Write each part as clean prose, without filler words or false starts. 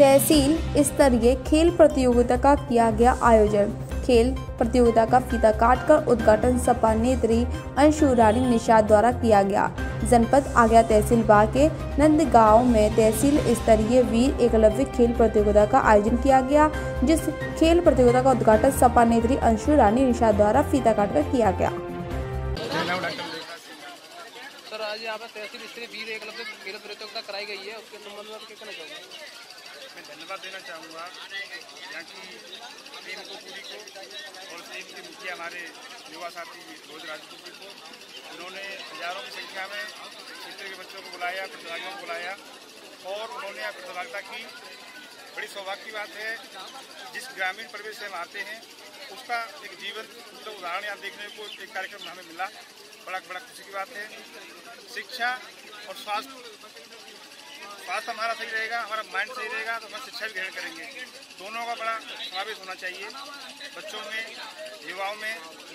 तहसील स्तरीय खेल प्रतियोगिता का किया गया आयोजन। खेल प्रतियोगिता का फीता काटकर उद्घाटन सपा नेत्री अंशु रानी निषाद द्वारा किया गया। जनपद आगरा तहसील बाग के नंदगांव में तहसील स्तरीय वीर एकलव्य खेल प्रतियोगिता का आयोजन किया गया, जिस खेल प्रतियोगिता का उद्घाटन सपा नेत्री अंशु रानी निषाद द्वारा फीता काटकर किया गया। सर, आज यहाँ पर तहसील स्तरीय वीर एकलव्य खेल प्रतियोगिता कराई गई है, उसके संबंध में क्या कहना चाहूँगा? मैं धन्यवाद देना चाहूँगा यहाँ की टीम को पूरी को और टीम के मुखिया हमारे युवा साथी रोहित राजपूत को। उन्होंने हजारों की संख्या में क्षेत्र के बच्चों को बुलाया, प्रतिभागियों को बुलाया और उन्होंने यहाँ प्रतिभागिता की। बड़ी सौभाग्य की बात है, जिस ग्रामीण परिवेश से हम आते हैं उसका एक जीवंत मतलब उदाहरण यहाँ देखने को एक कार्यक्रम हमें मिला। बड़ा खुशी की बात है। शिक्षा और स्वास्थ्य हमारा सही रहेगा, हमारा माइंड सही रहेगा तो हम शिक्षा भी ग्रहण करेंगे। दोनों का बड़ा समावेश होना चाहिए। बच्चों में, युवाओं में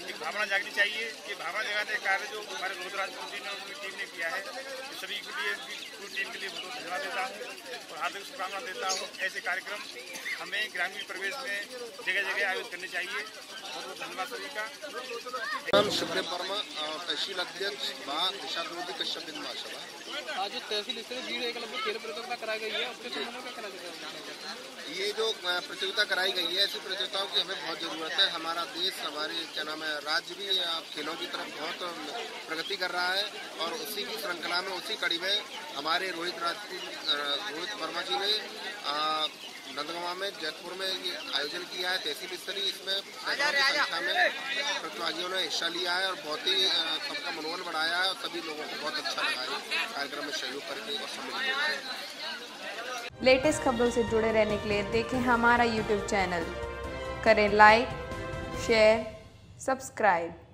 एक भावना जागनी चाहिए। ये भावना जगाने का कार्य जो हमारे रोहित राजपूत जी ने और उनकी टीम ने किया है, सभी के लिए, पूरी टीम के लिए बहुत बहुत धन्यवाद देता हूँ और हार्दिक शुभकामना देता हूँ। ऐसे कार्यक्रम हमें ग्रामीण परिवेश में जगह जगह आयोजित करने चाहिए। बहुत धन्यवाद सभी का। हम सुखदेव वर्मा, तहसील अध्यक्ष महासभा। आज तहसील स्तरीय वीर एकलव्य खेल प्रतियोगिता कराई गई है, उसके संबंध में क्या कहना चाहते हैं? ये जो प्रतियोगिता कराई गई है, ऐसी प्रतियोगिताओं की हमें बहुत ज़रूरत है। हमारा देश, हमारे क्या नाम है, राज्य भी खेलों की तरफ बहुत प्रगति कर रहा है और उसी की श्रृंखला में, उसी कड़ी में हमारे रोहित वर्मा जी ने नंदगांव में, जयपुर में ये आयोजन किया है तहसील स्तरीय। इसमें संख्या में प्रतिभागियों ने हिस्सा लिया है और बहुत ही सबका मनोबल बढ़ाया है और सभी लोगों को बहुत अच्छा लगा है कार्यक्रम में सहयोग करके और सम्मिलित। लेटेस्ट खबरों से जुड़े रहने के लिए देखें हमारा YouTube चैनल, करें लाइक, शेयर, सब्सक्राइब।